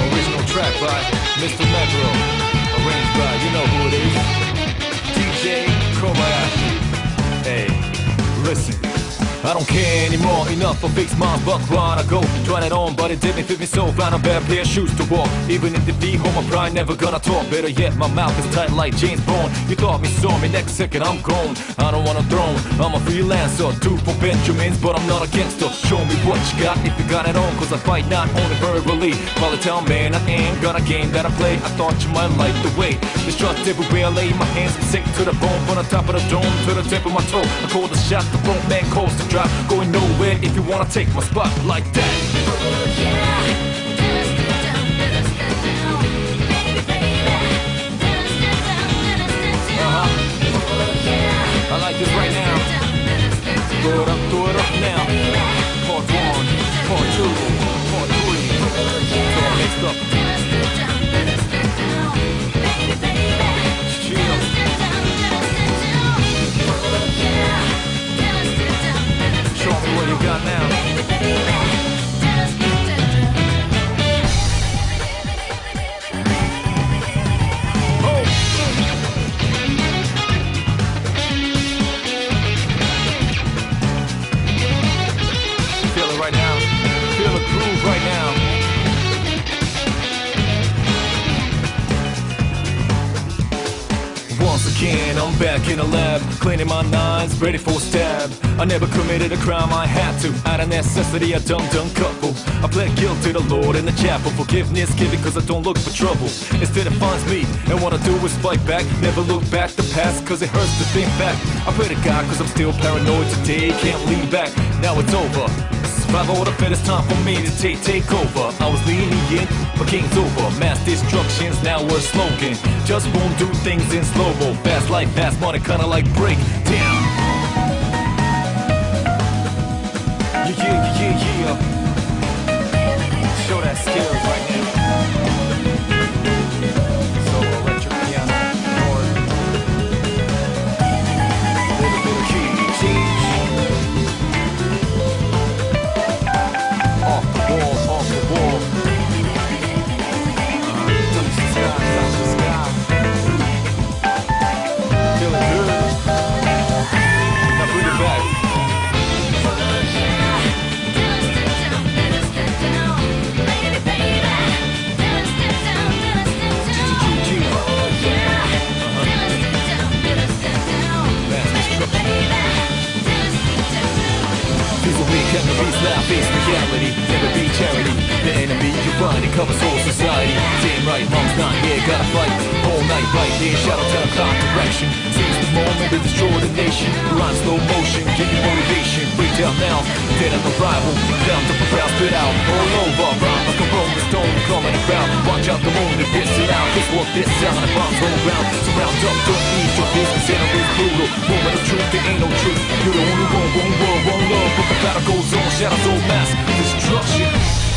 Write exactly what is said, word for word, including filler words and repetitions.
Original track by Mister Negro, arranged by, you know who it is, D J Kobayashi. Hey, listen. I don't care anymore, enough of fixed minds, but when I go, try it on, but it didn't fit me, so found a bad pair of shoes to walk. Even in the V-home, I'm probably never gonna talk. Better yet, my mouth is tight like James Bond. You thought me, saw me, next second I'm gone. I don't want a throne, I'm a freelancer, two for Benjamins, but I'm not a gangster. Show me what you got, if you got it on, cause I fight not only verbally. Call it town, man, I ain't got a game that I play. I thought you might like the way there's trust everywhere, I lay my hands sick to the bone, from the top of the dome to the tip of my toe. I call the shot, the front man calls the drop, going nowhere if you wanna take my spot like that. Ooh, yeah. Uh-huh. I like this right now. Throw it up, throw it up now. Part one, part two, part three. It's all mixed up. Chill. Show me what you got now. Oh. Feel it right now. Feel the groove right now. Once again, I'm back in the lab, cleaning my nines, ready for a stab. I never committed a crime, I had to. Out of necessity, a dumb-dumb couple. I pled guilt to the Lord in the chapel. Forgiveness, give it, cause I don't look for trouble. Instead it finds me, and what I do is fight back. Never look back the past, cause it hurts to think back. I pray to God, cause I'm still paranoid today. Can't lean back, now it's over. Survival of the fittest, time for me to take, take over. I was leaning in, but game's over. Mass destruction's now a slogan. Just won't do things in slow-mo. Fast like fast money, kinda like break down. Yeah, yeah, yeah, yeah. Show that skill right now. Solo electric piano, chord. Little bit of heat. Off the wall, off the wall. Touch the sky, touch the sky. Can the beast now face reality? Never be charity. The enemy you find, it covers whole society. Damn right, mom's not here, gotta fight all night right here. Shout out to the clock direction. Seize the moment to destroy the nation. Grind slow motion, give you motivation. Break down now, dead on arrival. Down to the crowd, spit out all over. Rhyme like a rolling stone, coming around. Watch out the moment, this is loud. This walk, this sound, and bombs roll around. Surround up, don't need your business. Enemy is brutal. Moment of truth, there ain't no truth. You're the only one, one world, one love. But the battle goes on, shadows, old mass destruction.